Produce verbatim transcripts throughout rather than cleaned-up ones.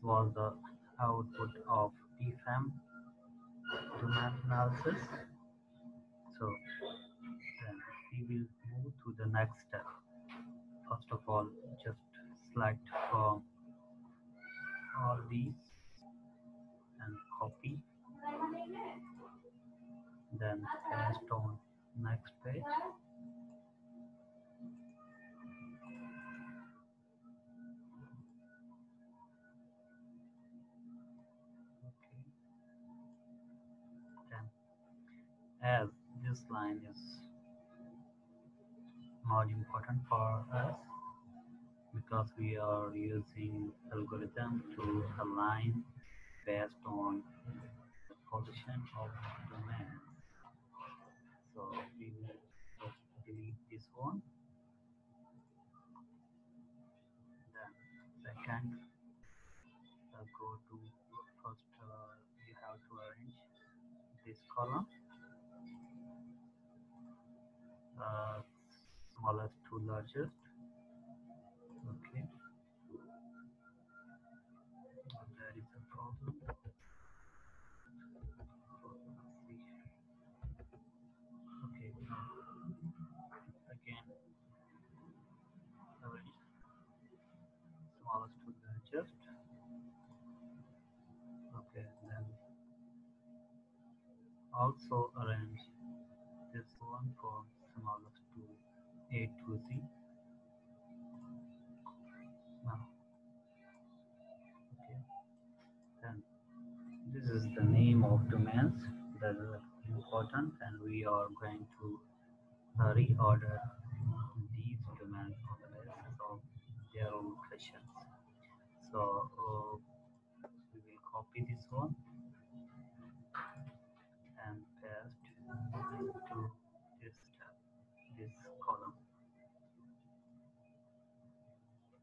This was the output of Pfam domain analysis. So then we will move to the next step. First of all, just select from all these and copy, then paste on next page. As this line is more important for us because we are using algorithm to align based on the position of the domain. So we will just delete this one. Then second, uh, go to first. Uh, you have to arrange this column. Uh, smallest to largest. Okay. Oh, there is a problem. Okay. Again. Sorry. Smallest to largest. Okay. Then also arrange this one for smallest to A to Z. Now, okay. Then this is the name of domains that is important, and we are going to uh, reorder these domains on the basis of their own questions. So uh, we will copy this one and paste to this tab, this column.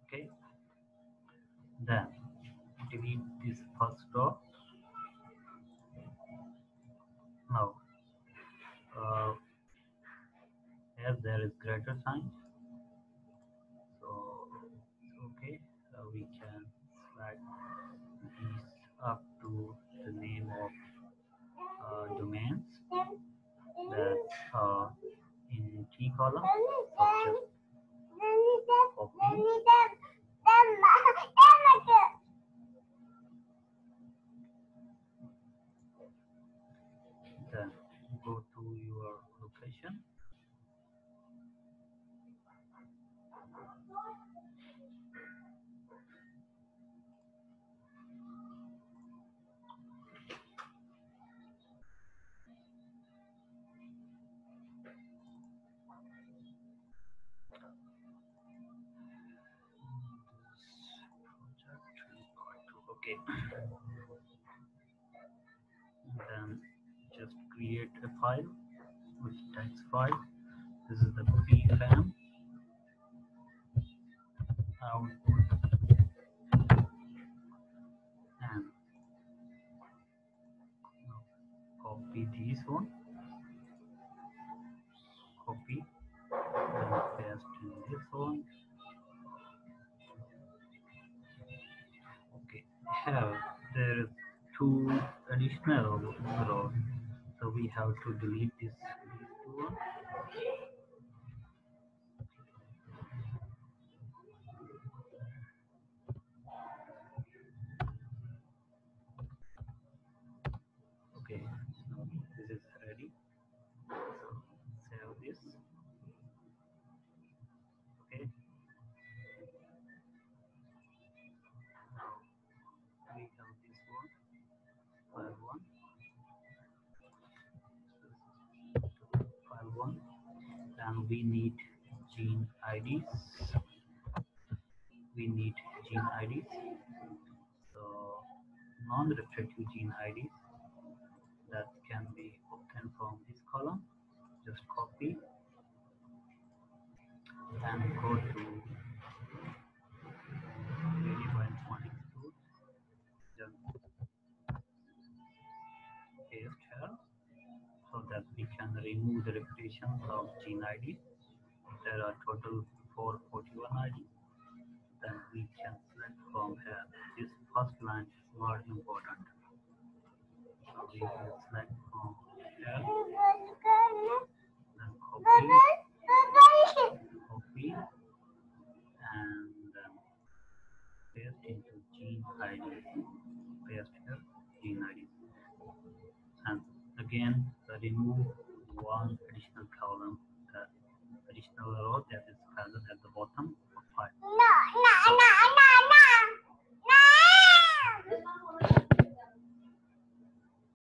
Okay. Then delete this first row. Now, uh, here there is greater sign. So okay, uh, we can select these up to the name of uh, domains. That uh, in T column, so just copy. Then go to your location. Then just create a file with text file. This is the Pfam output, and copy this one, copy and paste in this one. Have there is two additional rows, so we have to delete this one. Okay, this is ready. So save this. Okay. File one, and we need gene I Ds. We need gene I Ds, so non-restrictive gene I Ds that can be obtained from this column. Just copy and go to variable one equals two. Just so that we can remove the repetitions of gene I D. There are total four forty-one I D. Then we can select from here this first line is more important. So we can select from here, then copy, copy, and then paste into gene I D. Paste here, gene I D. And again, remove one additional column, the additional row that is present at the bottom of file.